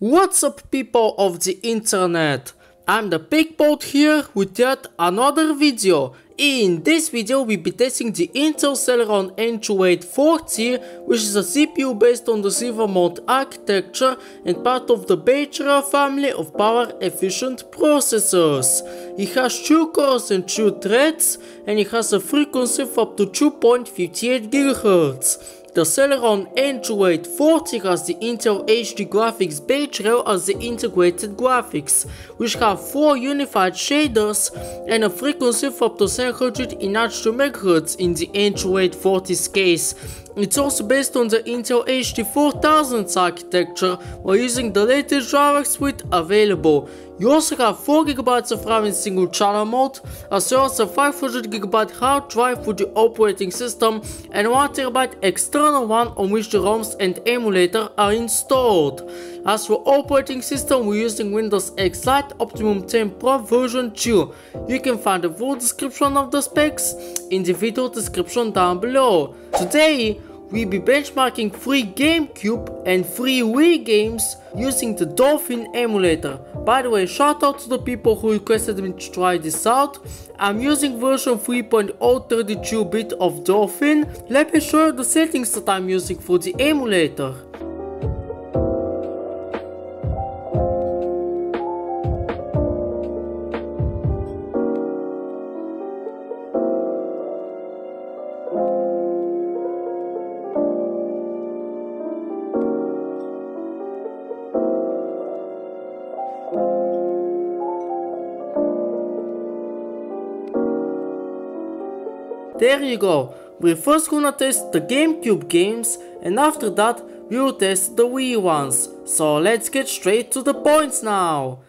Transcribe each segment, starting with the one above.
What's up, people of the internet? I'm TheBigBoat here with yet another video. In this video we'll be testing the Intel Celeron N2840, which is a CPU based on the Silvermont architecture and part of the Bay Trail family of power efficient processors. It has 2 cores and 2 threads, and it has a frequency of up to 2.58 GHz. The Celeron N2840 has the Intel HD Graphics Bay Trail as the integrated graphics, which have 4 unified shaders and a frequency of up to 792 MHz in the N2840's case. It's also based on the Intel HD 4000's architecture while using the latest driver suite available. You also have 4GB of RAM in single channel mode, as well as a 500GB hard drive for the operating system and 1TB external one on which the ROMs and emulator are installed. As for operating system, we're using Windows X Lite Optimum 10 Pro version 2. You can find the full description of the specs in the video description down below. Today, we'll be benchmarking 3 GameCube and 3 Wii games using the Dolphin emulator. By the way, shout out to the people who requested me to try this out. I'm using version 3.032-bit of Dolphin. Let me show you the settings that I'm using for the emulator. There you go, we're first gonna test the GameCube games, and after that we'll test the Wii ones. So let's get straight to the points now.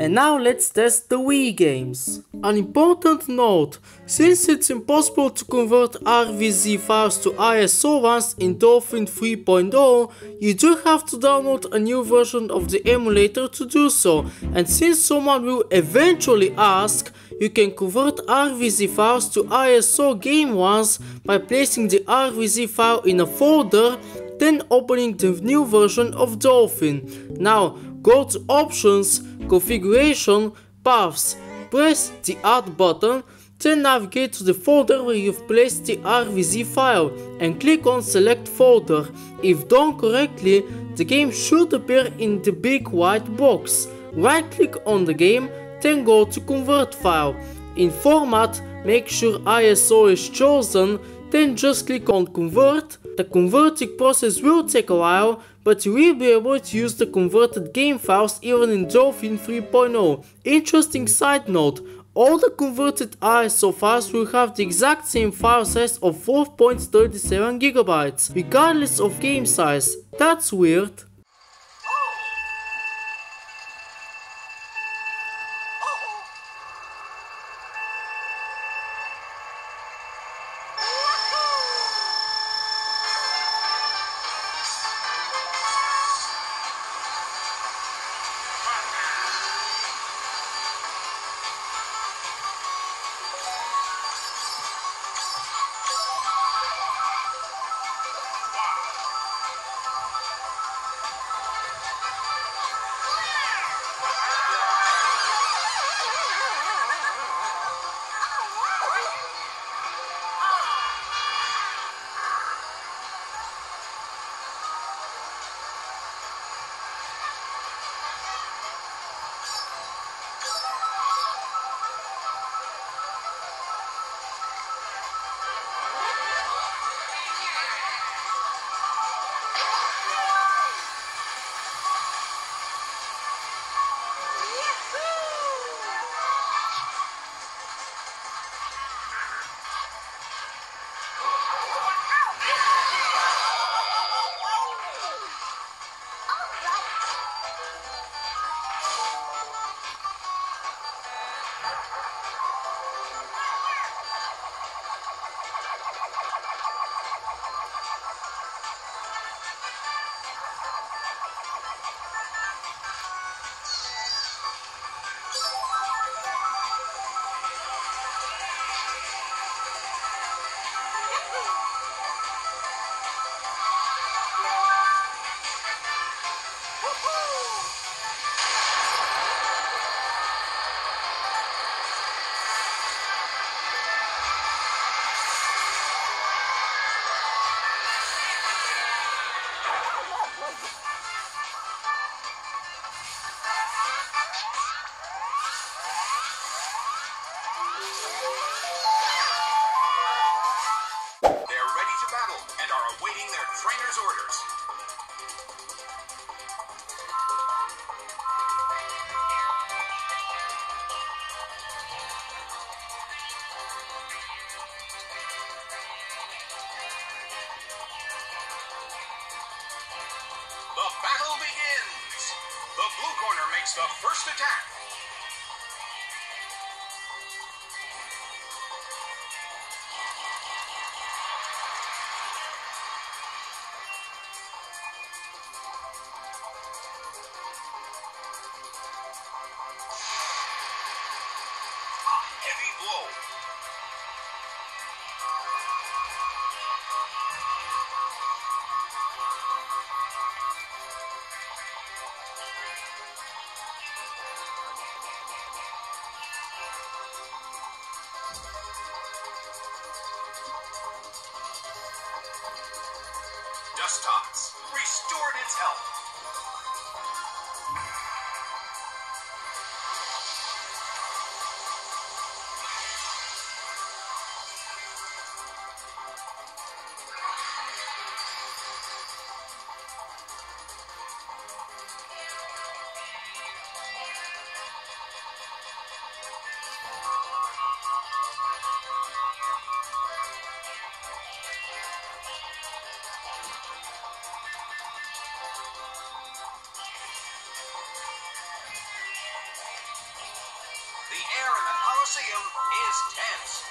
And now let's test the Wii games. An important note, since it's impossible to convert RVZ files to ISO ones in Dolphin 3.0, you do have to download a new version of the emulator to do so, and since someone will eventually ask, you can convert RVZ files to ISO game ones by placing the RVZ file in a folder, then opening the new version of Dolphin. Now go to Options, Configuration, Paths, press the Add button, then navigate to the folder where you've placed the RVZ file and click on Select Folder. If done correctly, the game should appear in the big white box. Right click on the game, then go to Convert File. In Format, make sure ISO is chosen, then just click on Convert. The converting process will take a while, but you will be able to use the converted game files even in Dolphin 3.0. Interesting side note, all the converted ISO files will have the exact same file size of 4.37 GB, regardless of game size. That's weird. The first attack. A heavy blow. Dust-tots restored its health. tense.